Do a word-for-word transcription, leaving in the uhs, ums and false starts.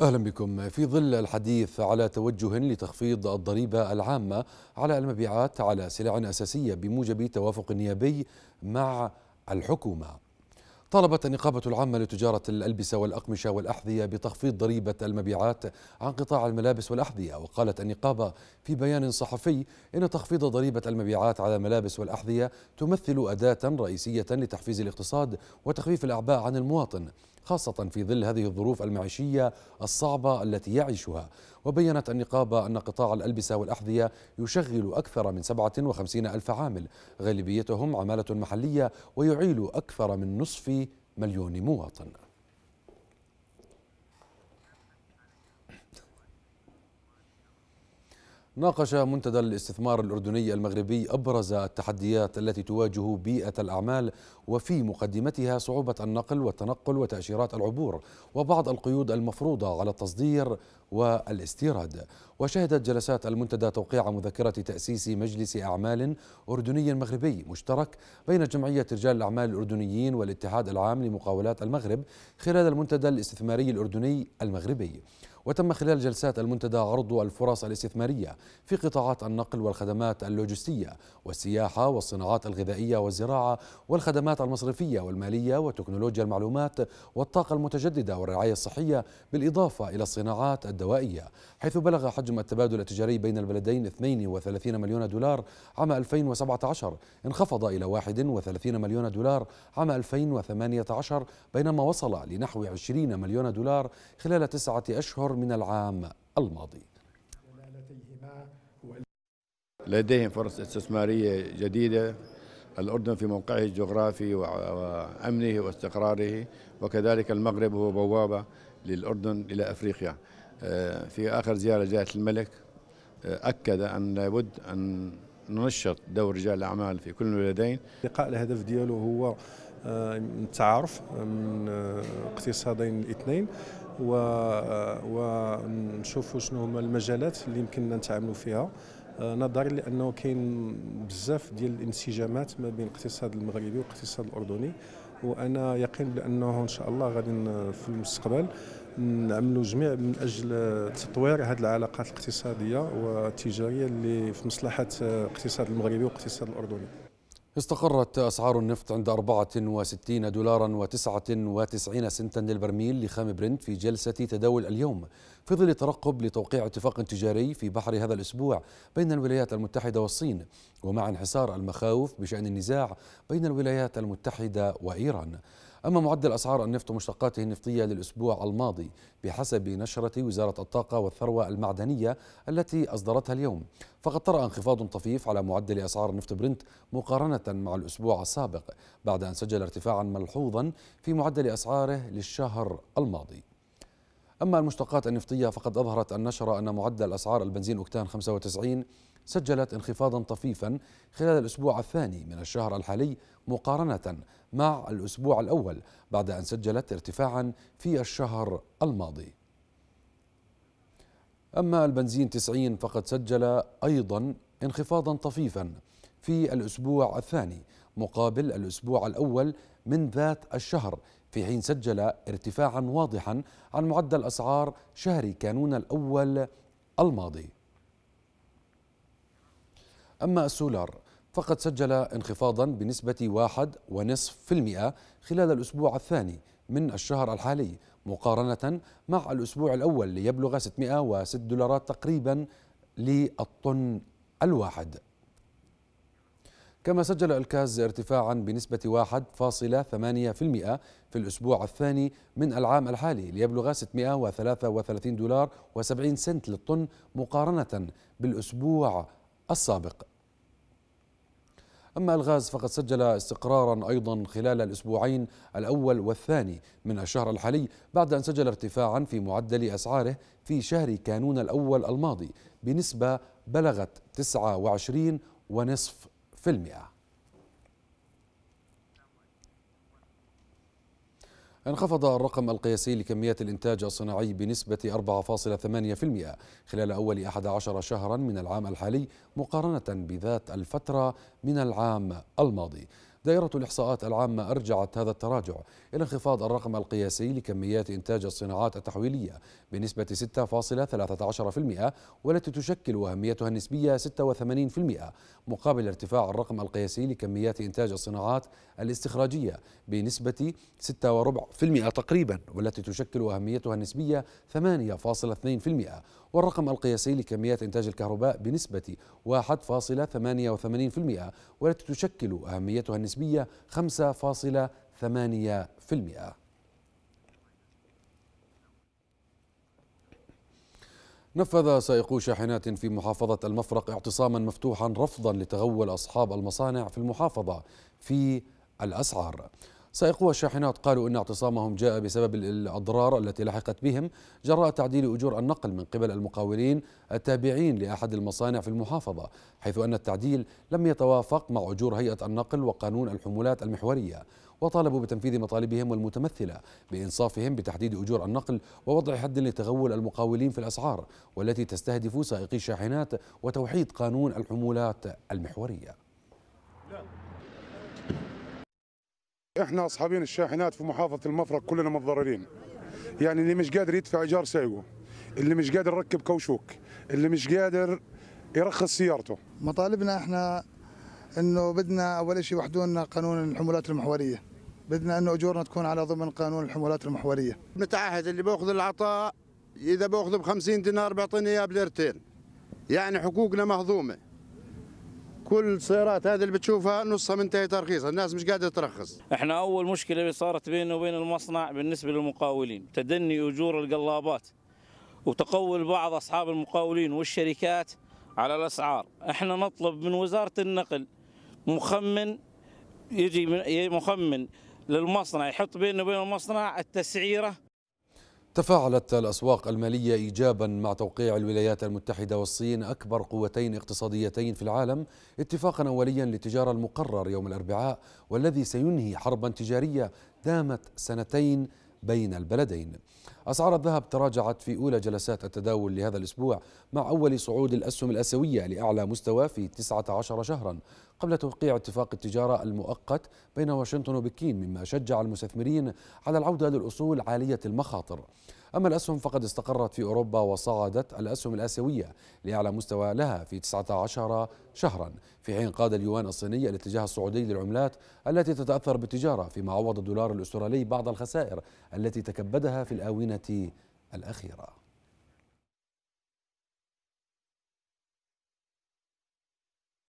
أهلا بكم. في ظل الحديث على توجه لتخفيض الضريبة العامة على المبيعات على سلع أساسية بموجب توافق نيابي مع الحكومة، طالبت النقابة العامة لتجارة الألبسة والأقمشة والأحذية بتخفيض ضريبة المبيعات عن قطاع الملابس والأحذية. وقالت النقابة في بيان صحفي إن تخفيض ضريبة المبيعات على الملابس والأحذية تمثل أداة رئيسية لتحفيز الاقتصاد وتخفيف الأعباء عن المواطن، خاصة في ظل هذه الظروف المعيشية الصعبة التي يعيشها. وبيّنت النقابة أن قطاع الألبسة والأحذية يشغل أكثر من سبعة وخمسين ألف عامل، غالبيتهم عمالة محلية، ويعيل أكثر من نصف مليون مواطن. ناقش منتدى الاستثمار الأردني المغربي أبرز التحديات التي تواجه بيئة الأعمال، وفي مقدمتها صعوبة النقل والتنقل وتأشيرات العبور وبعض القيود المفروضة على التصدير والاستيراد. وشهدت جلسات المنتدى توقيع مذكرة تأسيس مجلس أعمال أردني مغربي مشترك بين جمعية رجال الأعمال الأردنيين والاتحاد العام لمقاولات المغرب خلال المنتدى الاستثماري الأردني المغربي. وتم خلال جلسات المنتدى عرض الفرص الاستثمارية في قطاعات النقل والخدمات اللوجستية والسياحة والصناعات الغذائية والزراعة والخدمات المصرفية والمالية وتكنولوجيا المعلومات والطاقة المتجددة والرعاية الصحية، بالإضافة إلى الصناعات الدوائية، حيث بلغ حجم التبادل التجاري بين البلدين اثنين وثلاثين مليون دولار عام ألفين وسبعة عشر، انخفض إلى واحد وثلاثين مليون دولار عام ألفين وثمانية عشر، بينما وصل لنحو عشرين مليون دولار خلال تسعة أشهر من العام الماضي. لديهم فرص استثمارية جديدة. الأردن في موقعه الجغرافي وأمنه واستقراره، وكذلك المغرب هو بوابة للأردن إلى أفريقيا. في آخر زيارة جاءت الملك أكد أن لابد أن ننشط دور رجال الأعمال في كل البلدين. اللقاء الهدف دياله هو التعارف من اقتصادين الاثنين ونشوفوا شنو هما المجالات اللي يمكننا نتعاملوا فيها، نظرا لانه كاين بزاف ديال الانسجامات ما بين الاقتصاد المغربي والاقتصاد الاردني، وانا يقين بانه ان شاء الله غادي في المستقبل نعملوا جميع من اجل تطوير هذه العلاقات الاقتصاديه والتجاريه اللي في مصلحه الاقتصاد المغربي والاقتصاد الاردني. استقرت أسعار النفط عند أربعة وستين دولارا وتسعة وتسعين سنتا للبرميل لخام برنت في جلسة تداول اليوم، في ظل الترقب لتوقيع اتفاق تجاري في بحر هذا الأسبوع بين الولايات المتحدة والصين، ومع انحسار المخاوف بشأن النزاع بين الولايات المتحدة وإيران. أما معدل أسعار النفط ومشتقاته النفطية للأسبوع الماضي بحسب نشرة وزارة الطاقة والثروة المعدنية التي أصدرتها اليوم، فقد طرأ انخفاض طفيف على معدل أسعار نفط برنت مقارنة مع الأسبوع السابق، بعد أن سجل ارتفاعا ملحوظا في معدل أسعاره للشهر الماضي. أما المشتقات النفطية فقد أظهرت النشرة أن معدل أسعار البنزين أوكتان خمسة وتسعين سجلت انخفاضا طفيفا خلال الأسبوع الثاني من الشهر الحالي مقارنة مع الأسبوع الأول، بعد أن سجلت ارتفاعا في الشهر الماضي. أما البنزين تسعين فقد سجل أيضا انخفاضا طفيفا في الأسبوع الثاني مقابل الأسبوع الأول من ذات الشهر، في حين سجل ارتفاعا واضحا عن معدل أسعار شهر كانون الأول الماضي. أما السولار فقد سجل انخفاضا بنسبة واحد ونصف في المئة خلال الأسبوع الثاني من الشهر الحالي مقارنة مع الأسبوع الأول، ليبلغ ستمائة وستة دولارات تقريبا للطن الواحد. كما سجل الكاز ارتفاعا بنسبة واحد فاصلة ثمانية بالمئة في الأسبوع الثاني من العام الحالي، ليبلغ ستمائة وثلاثة وثلاثين دولار وسبعين سنت للطن مقارنة بالأسبوع السابق. أما الغاز فقد سجل استقرارا أيضا خلال الأسبوعين الأول والثاني من الشهر الحالي، بعد أن سجل ارتفاعا في معدل أسعاره في شهر كانون الأول الماضي بنسبة بلغت تسعة وعشرين فاصلة خمسة بالمئة. انخفض الرقم القياسي لكميات الإنتاج الصناعي بنسبة أربعة فاصلة ثمانية بالمئة خلال أول أحد عشر شهرا من العام الحالي مقارنة بذات الفترة من العام الماضي، دائرة الإحصاءات العامة أرجعت هذا التراجع إلى انخفاض الرقم القياسي لكميات إنتاج الصناعات التحويلية بنسبة ستة فاصلة ثلاثة عشر بالمئة، والتي تشكل أهميتها النسبية ستة وثمانين بالمئة، مقابل ارتفاع الرقم القياسي لكميات إنتاج الصناعات الاستخراجية بنسبة ستة وأربعة بالمئة تقريبا، والتي تشكل أهميتها النسبية ثمانية فاصلة اثنين بالمئة، والرقم القياسي لكميات إنتاج الكهرباء بنسبة واحد فاصلة ثمانية وثمانين بالمئة، والتي تشكل أهميتها النسبية خمسة فاصلة ثمانية بالمئة. نفذ سائقو شاحنات في محافظة المفرق اعتصاما مفتوحا رفضا لتغول أصحاب المصانع في المحافظة في الأسعار. سائقو الشاحنات قالوا إن اعتصامهم جاء بسبب الأضرار التي لحقت بهم جراء تعديل أجور النقل من قبل المقاولين التابعين لأحد المصانع في المحافظة، حيث أن التعديل لم يتوافق مع أجور هيئة النقل وقانون الحمولات المحورية، وطالبوا بتنفيذ مطالبهم والمتمثلة بإنصافهم بتحديد أجور النقل ووضع حد لتغول المقاولين في الأسعار، والتي تستهدف سائقي الشاحنات وتوحيد قانون الحمولات المحورية. احنا اصحابين الشاحنات في محافظه المفرق كلنا متضررين، يعني اللي مش قادر يدفع ايجار سايقه، اللي مش قادر يركب كوشوك، اللي مش قادر يرخص سيارته. مطالبنا احنا انه بدنا اول شيء وحدونا قانون الحمولات المحوريه، بدنا انه اجورنا تكون على ضمن قانون الحمولات المحوريه. بنتعهد اللي باخذ العطاء اذا باخذه ب خمسين دينار بيعطيني اياه بليرتين، يعني حقوقنا مهضومه. كل السيارات هذه اللي بتشوفها نصها منتهي ترخيص، الناس مش قادرة ترخص. احنا أول مشكلة اللي صارت بيننا وبين المصنع بالنسبة للمقاولين تدني أجور القلابات وتقول بعض أصحاب المقاولين والشركات على الأسعار. احنا نطلب من وزارة النقل مخمن، يجي مخمن للمصنع يحط بيننا وبين المصنع التسعيرة. تفاعلت الأسواق المالية إيجابا مع توقيع الولايات المتحدة والصين أكبر قوتين اقتصاديتين في العالم اتفاقا أوليا للتجارة المقرر يوم الأربعاء، والذي سينهي حربا تجارية دامت سنتين بين البلدين. أسعار الذهب تراجعت في أولى جلسات التداول لهذا الأسبوع، مع أول صعود الأسهم الآسيوية لأعلى مستوى في تسعة عشر شهرا قبل توقيع اتفاق التجارة المؤقت بين واشنطن وبكين، مما شجع المستثمرين على العودة للأصول عالية المخاطر. أما الأسهم فقد استقرت في أوروبا، وصعدت الأسهم الآسيوية لأعلى مستوى لها في تسعة عشر شهرا، في حين قاد اليوان الصيني الاتجاه الصعودي للعملات التي تتأثر بالتجارة، فيما عوض الدولار الأسترالي بعض الخسائر التي تكبدها في الآونة الأخيرة.